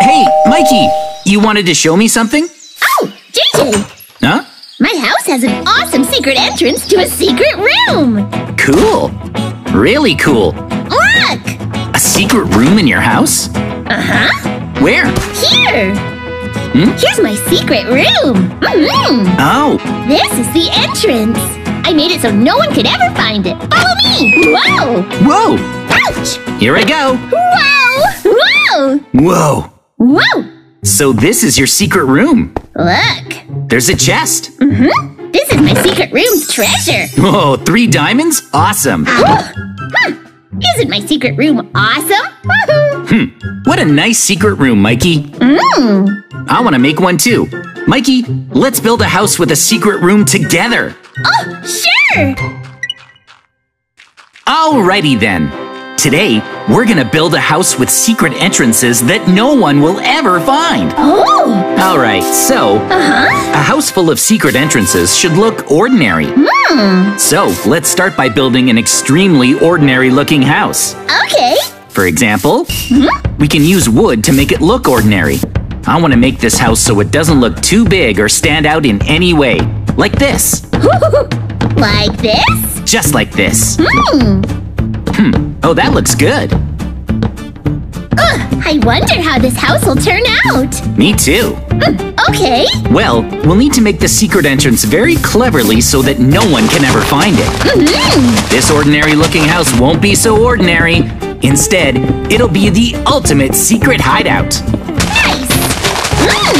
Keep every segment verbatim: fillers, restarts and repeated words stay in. Hey, Mikey, you wanted to show me something? Oh, J J! Huh? My house has an awesome secret entrance to a secret room! Cool! Really cool! Look! A secret room in your house? Uh-huh! Where? Here! Hmm? Here's my secret room! Mm-hmm. Oh! This is the entrance! I made it so no one could ever find it! Follow me! Whoa! Whoa! Ouch! Here I go! Whoa! Whoa! Whoa! Whoa! So this is your secret room! Look! There's a chest! Mm-hmm! This is my secret room's treasure! Whoa! Three diamonds? Awesome! Huh. Isn't my secret room awesome? Hmm! What a nice secret room, Mikey! Mmm! I want to make one too! Mikey, let's build a house with a secret room together! Oh, sure! Alrighty then! Today, we're gonna build a house with secret entrances that no one will ever find! Oh! Alright, so, uh-huh. a house full of secret entrances should look ordinary. Mm. So, let's start by building an extremely ordinary-looking house. Okay! For example, mm-hmm. we can use wood to make it look ordinary. I want to make this house so it doesn't look too big or stand out in any way. Like this. Like this? Just like this. Hmm. Hmm. Oh, that looks good. Ugh, I wonder how this house will turn out. Me too. Mm, okay. Well, we'll need to make the secret entrance very cleverly so that no one can ever find it. Mm-hmm. This ordinary-looking house won't be so ordinary. Instead, it'll be the ultimate secret hideout. Mm,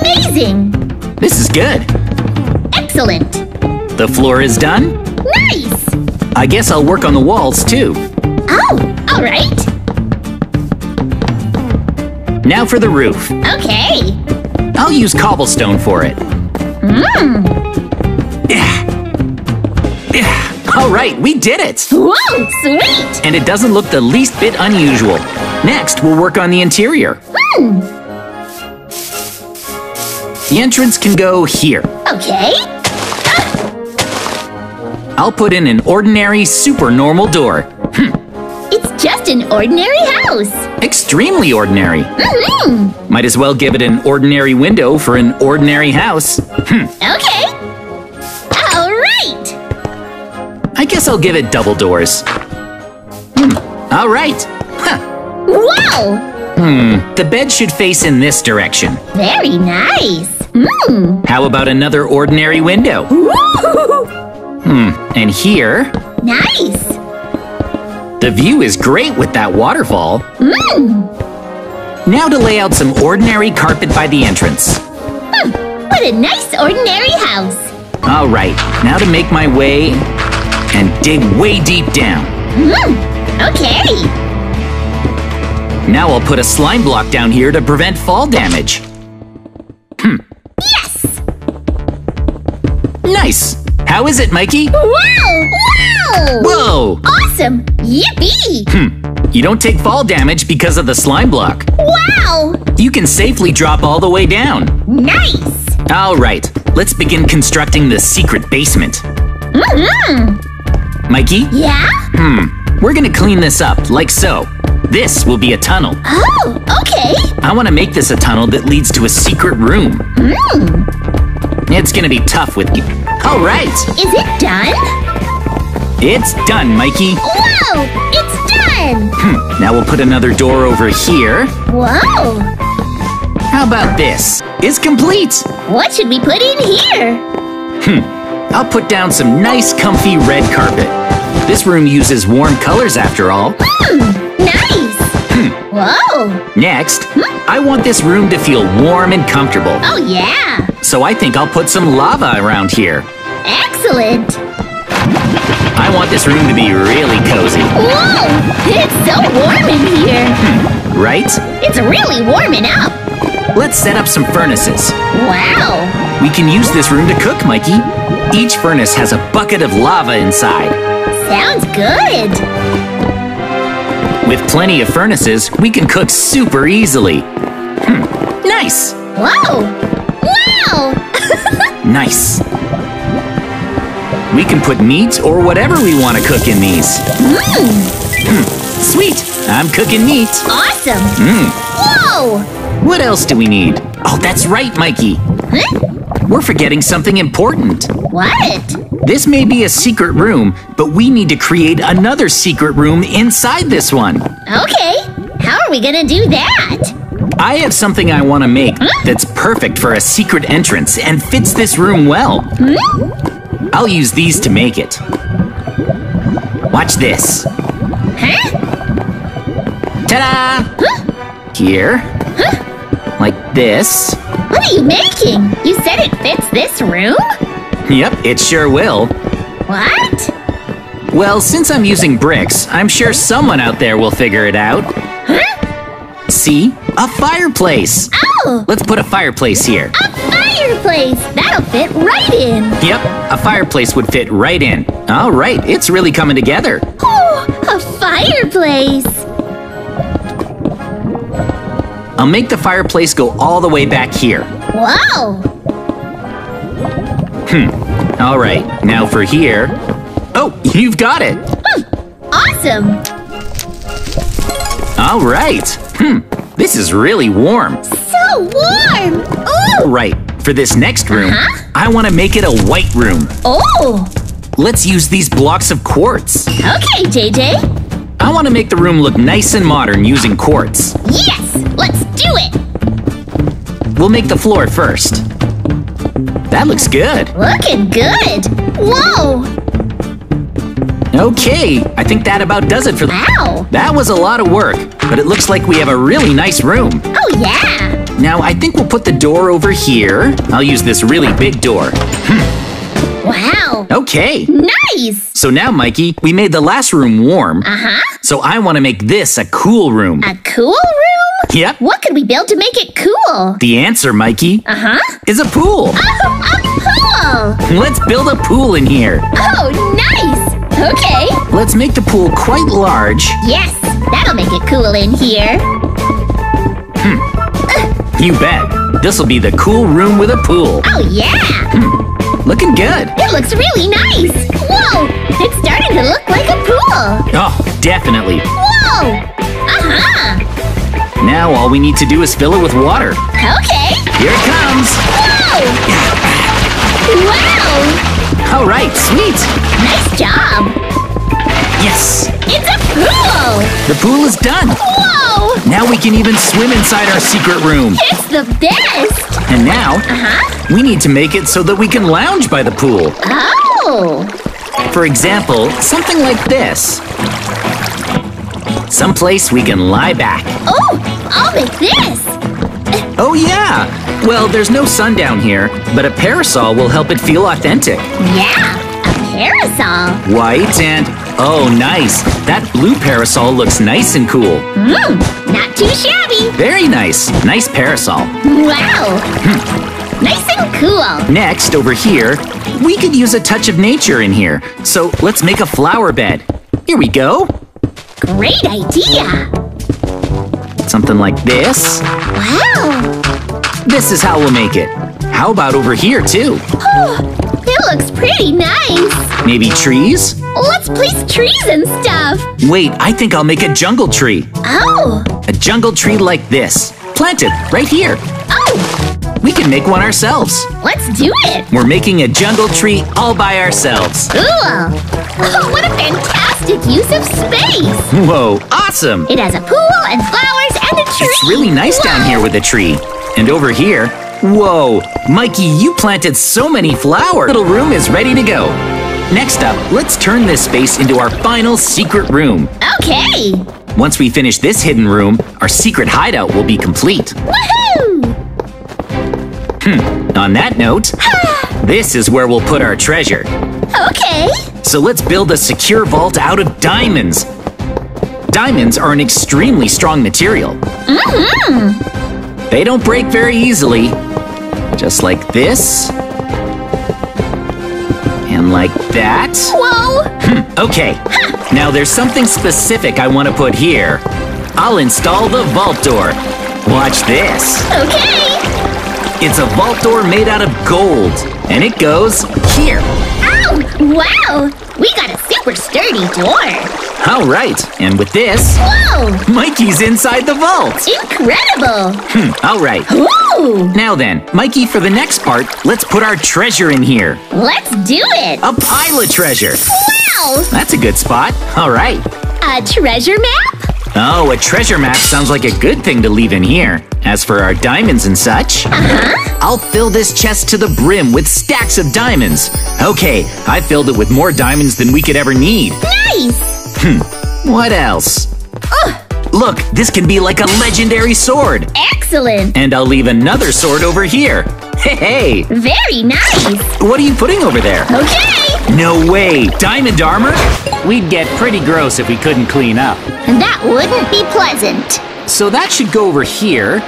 amazing! This is good! Excellent! The floor is done? Nice! I guess I'll work on the walls too. Oh, alright! Now for the roof. Okay! I'll use cobblestone for it. Mmm! Yeah. Yeah. Alright, we did it! Whoa, sweet! And it doesn't look the least bit unusual. Next, we'll work on the interior. Mm. The entrance can go here. Okay. Ah! I'll put in an ordinary, super normal door. Hm. It's just an ordinary house. Extremely ordinary. Mm-hmm. Might as well give it an ordinary window for an ordinary house. Hm. Okay. All right. I guess I'll give it double doors. Hm. All right. Huh. Wow. Hmm, the bed should face in this direction. Very nice. Mm. How about another ordinary window? Ooh. Hmm, and here? Nice. The view is great with that waterfall. Mm. Now to lay out some ordinary carpet by the entrance. Hmm, what a nice ordinary house. All right, now to make my way and dig way deep down. Mm. Okay. Now I'll put a slime block down here to prevent fall damage. Hmm. Yes! Nice! How is it, Mikey? Wow! Wow! Whoa! Awesome! Yippee! Hmm. You don't take fall damage because of the slime block. Wow! You can safely drop all the way down. Nice! Alright, let's begin constructing the secret basement. Mm-hmm. Mikey? Yeah? Hmm. We're gonna clean this up, like so. This will be a tunnel. Oh, okay. I want to make this a tunnel that leads to a secret room. Mm. It's gonna be tough with you. All right. Is it done? It's done, Mikey. Whoa, it's done. Hmm. Now we'll put another door over here. Whoa. How about this? It's complete. What should we put in here? Hmm. I'll put down some nice, comfy red carpet. This room uses warm colors after all. Mm. Nice! Hmm. Whoa! Next, hmm? I want this room to feel warm and comfortable. Oh, yeah! So I think I'll put some lava around here. Excellent! I want this room to be really cozy. Whoa! It's so warm in here! Hmm. Right? It's really warming up! Let's set up some furnaces. Wow! We can use this room to cook, Mikey. Each furnace has a bucket of lava inside. Sounds good! With plenty of furnaces, we can cook super easily. Hmm. Nice! Whoa! Wow! Nice. We can put meat or whatever we want to cook in these. Mm. Hmm. Sweet! I'm cooking meat. Awesome! Mm. Whoa! What else do we need? Oh, that's right, Mikey. Huh? We're forgetting something important. What? This may be a secret room, but we need to create another secret room inside this one. Okay. How are we gonna do that? I have something I want to make huh? that's perfect for a secret entrance and fits this room well. Hmm? I'll use these to make it. Watch this. Huh? Ta-da! Huh? Here. Huh? Like this. What are you making? You said it fits this room? Yep, it sure will. What? Well, since I'm using bricks, I'm sure someone out there will figure it out. Huh? See? A fireplace! Oh! Let's put a fireplace here. A fireplace! That'll fit right in! Yep, a fireplace would fit right in. All right, it's really coming together. Oh, a fireplace! I'll make the fireplace go all the way back here. Wow! Hmm, all right, now for here. Oh, you've got it! Awesome! All right, hmm. This is really warm. So warm! Ooh! Right, for this next room, uh-huh. I want to make it a white room. Oh! Let's use these blocks of quartz. Okay, J J. I want to make the room look nice and modern using quartz. Yes! Let's do it! We'll make the floor first. That looks good. Looking good! Whoa! Okay, I think that about does it for the- Wow! That was a lot of work, but it looks like we have a really nice room. Oh, yeah! Now, I think we'll put the door over here. I'll use this really big door. Hm. Wow! Okay! Nice! So now, Mikey, we made the last room warm. Uh-huh. So I want to make this a cool room. A cool room? Yep. What could we build to make it cool? The answer, Mikey, uh-huh. is a pool. Oh, a pool! Let's build a pool in here. Oh, nice! Okay. Let's make the pool quite large. Yes, that'll make it cool in here. Hmm. Uh. You bet. This'll be the cool room with a pool. Oh, yeah. Hmm. Looking good. It looks really nice. Whoa, it's starting to look like a pool. Oh, definitely. Whoa. Uh-huh. Now all we need to do is fill it with water. Okay. Here it comes. Whoa. Wow. All right, sweet! Nice job! Yes! It's a pool! The pool is done! Whoa! Now we can even swim inside our secret room! It's the best! And now, uh-huh. we need to make it so that we can lounge by the pool! Oh! For example, something like this. Someplace we can lie back. Oh! I'll make this! Oh, yeah! Well, there's no sun down here, but a parasol will help it feel authentic. Yeah, a parasol! White and… oh, nice! That blue parasol looks nice and cool. Mmm, not too shabby! Very nice! Nice parasol. Wow! Hm. Nice and cool! Next, over here, we could use a touch of nature in here. So, let's make a flower bed. Here we go! Great idea! Something like this. Wow! This is how we'll make it. How about over here, too? Oh, it looks pretty nice. Maybe trees? Let's place trees and stuff. Wait, I think I'll make a jungle tree. Oh! A jungle tree like this. Planted right here. Oh! We can make one ourselves. Let's do it. We're making a jungle tree all by ourselves. Cool! Oh, what a fantastic use of space! Whoa, awesome! It has a pool and flowers and a tree! It's really nice Whoa. down here with a tree. And over here… Whoa! Mikey, you planted so many flowers! Little room is ready to go. Next up, let's turn this space into our final secret room. Okay! Once we finish this hidden room, our secret hideout will be complete. Woohoo! Hmm, on that note… This is where we'll put our treasure. Okay. So let's build a secure vault out of diamonds. Diamonds are an extremely strong material. Mm-hmm. They don't break very easily. Just like this. And like that. Whoa! Hmm, okay. Ha. Now there's something specific I want to put here. I'll install the vault door. Watch this. Okay. It's a vault door made out of gold. And it goes here. Ow! Wow! We got a super sturdy dwarf! Alright, and with this... Whoa! Mikey's inside the vault! Incredible! Hmm, alright. Woo! Now then, Mikey, for the next part, let's put our treasure in here. Let's do it! A pile of treasure! Wow! That's a good spot. Alright. A treasure map? Oh, a treasure map sounds like a good thing to leave in here. As for our diamonds and such, uh-huh. I'll fill this chest to the brim with stacks of diamonds. Okay, I filled it with more diamonds than we could ever need. Nice! Hmm, what else? Oh. Look, this can be like a legendary sword. Excellent! And I'll leave another sword over here. Hey, hey! Very nice! What are you putting over there? Okay! No way! Diamond armor? We'd get pretty gross if we couldn't clean up. That wouldn't be pleasant. So that should go over here,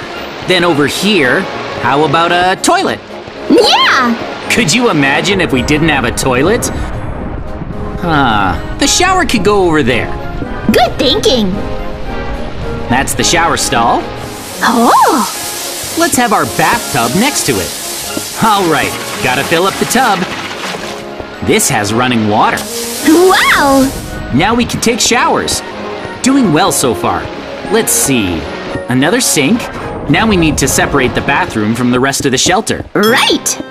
then over here. How about a toilet? Yeah! Could you imagine if we didn't have a toilet? Huh. The shower could go over there. Good thinking. That's the shower stall. Oh! Let's have our bathtub next to it. All right, gotta fill up the tub. This has running water. Wow! Now we can take showers. Doing well so far. Let's see. Another sink. Now we need to separate the bathroom from the rest of the shelter. Right!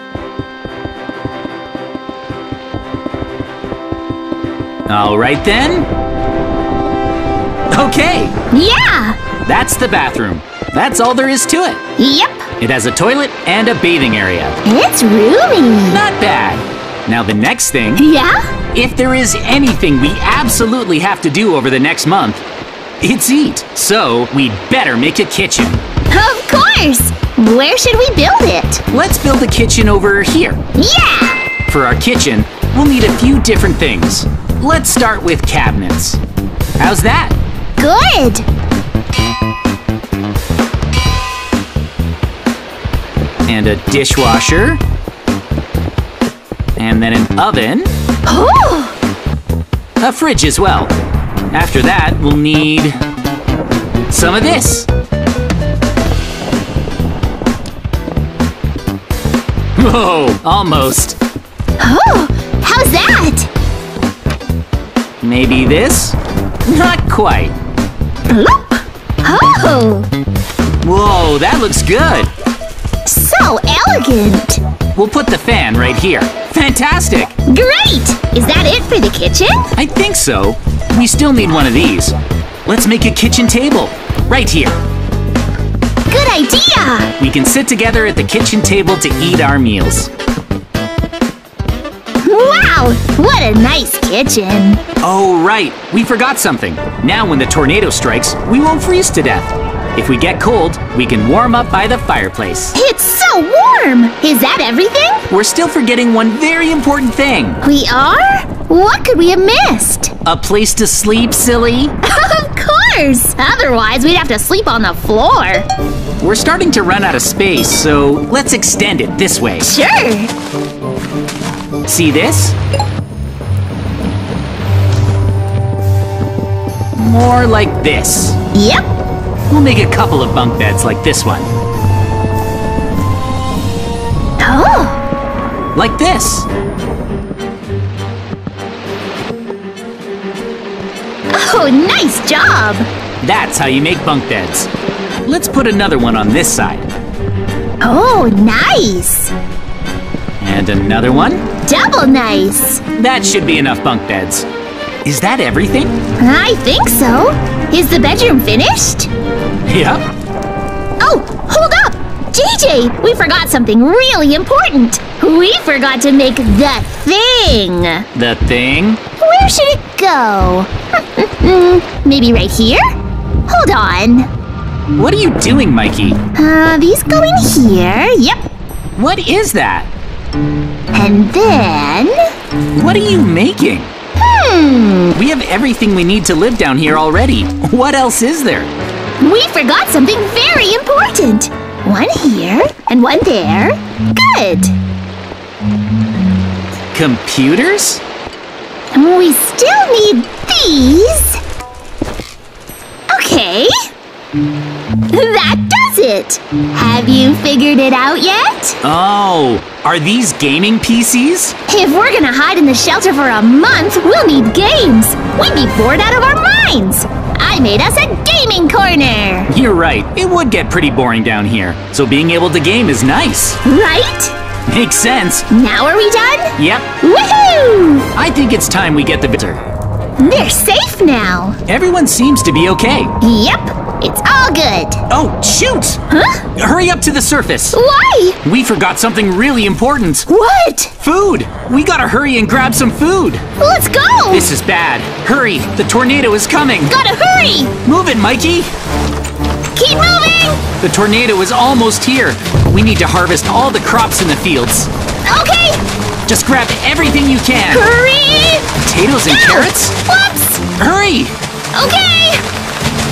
All right then. Okay! Yeah! That's the bathroom. That's all there is to it. Yep. It has a toilet and a bathing area. It's roomy. Not bad. Now the next thing... Yeah? If there is anything we absolutely have to do over the next month, it's eat. So we'd better make a kitchen. Of course! Where should we build it? Let's build a kitchen over here. Yeah! For our kitchen, we'll need a few different things. Let's start with cabinets. How's that? Good! And a dishwasher. And then an oven. Oh! A fridge as well. After that, we'll need some of this. Whoa, almost. Oh, how's that? Maybe this? Not quite. Oh! Whoa, that looks good. So elegant! We'll put the fan right here. Fantastic! Great! Is that it for the kitchen? I think so. We still need one of these. Let's make a kitchen table. Right here. Good idea! We can sit together at the kitchen table to eat our meals. Wow! What a nice kitchen! Oh, right! We forgot something. Now when the tornado strikes, we won't freeze to death. If we get cold, we can warm up by the fireplace. It's so warm! Is that everything? We're still forgetting one very important thing. We are? What could we have missed? A place to sleep, silly. Of course! Otherwise, we'd have to sleep on the floor. We're starting to run out of space, so let's extend it this way. Sure! See this? More like this. Yep. We'll make a couple of bunk beds like this one. Oh! Like this. Oh, nice job! That's how you make bunk beds. Let's put another one on this side. Oh, nice! And another one. Double nice! That should be enough bunk beds. Is that everything? I think so. Is the bedroom finished? Yep. Oh, hold up! J J, we forgot something really important. We forgot to make the thing. The thing? Where should it go? Maybe right here? Hold on. What are you doing, Mikey? Uh, these go in here. Yep. What is that? And then... What are you making? Hmm. We have everything we need to live down here already. What else is there? We forgot something very important. One here and one there. Good. Computers? We still need these. Okay. That does That's it. Have you figured it out yet? Oh, are these gaming P Cs? If we're gonna hide in the shelter for a month, we'll need games. We'd be bored out of our minds. I made us a gaming corner. You're right. It would get pretty boring down here. So being able to game is nice. Right? Makes sense. Now are we done? Yep. Woohoo! I think it's time we get the visitor. They're safe now. Everyone seems to be okay. Yep. It's all good. Oh, shoot! Huh? Hurry up to the surface. Why? We forgot something really important. What? Food. We gotta hurry and grab some food. Let's go! This is bad. Hurry. The tornado is coming. Gotta hurry! Move it, Mikey. Keep moving! The tornado is almost here. We need to harvest all the crops in the fields. Okay! Just grab everything you can. Hurry! Potatoes and Ow! Carrots? Whoops! Hurry! Okay!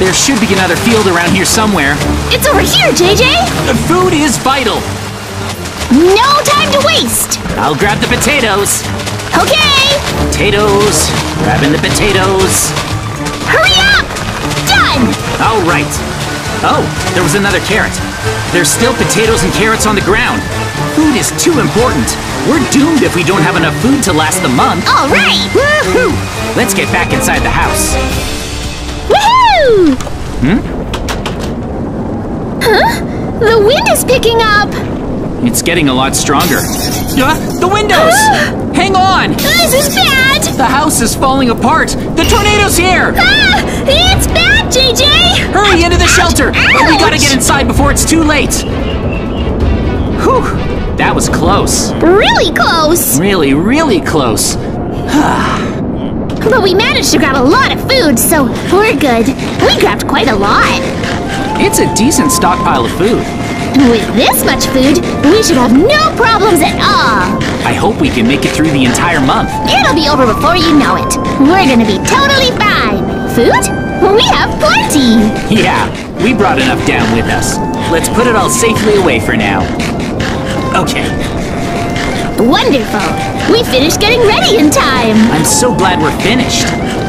There should be another field around here somewhere. It's over here, J J! The food is vital. No time to waste! I'll grab the potatoes. Okay! Potatoes. Grabbing the potatoes. Hurry up! Done! All right. Oh, there was another carrot. There's still potatoes and carrots on the ground. Food is too important. We're doomed if we don't have enough food to last the month. All right! Woohoo! Let's get back inside the house. Woohoo! Hmm? Huh? The wind is picking up. It's getting a lot stronger. Uh, the windows! Uh, Hang on! This is bad! The house is falling apart. The tornado's here! Ah, it's bad, J J! Hurry into the shelter! Ouch. But we gotta get inside before it's too late! Whew! That was close. Really close! Really, really close. But we managed to grab a lot of food, so we're good. We grabbed quite a lot. It's a decent stockpile of food. With this much food, we should have no problems at all. I hope we can make it through the entire month. It'll be over before you know it. We're gonna be totally fine. Food? We have plenty. Yeah, we brought enough down with us. Let's put it all safely away for now. Okay. Wonderful. We finished getting ready in time. I'm so glad we're finished.